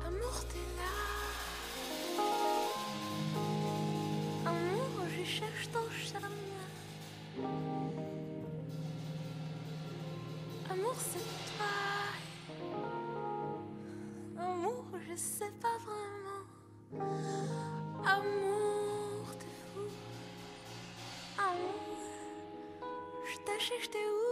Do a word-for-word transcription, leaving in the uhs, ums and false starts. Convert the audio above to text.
Amour, t'es là. Amour, je cherche ton charme. Amour, c'est toi. Amour, je sais pas vraiment. Amour, t'es fou. Amour, je t'ai cherché où?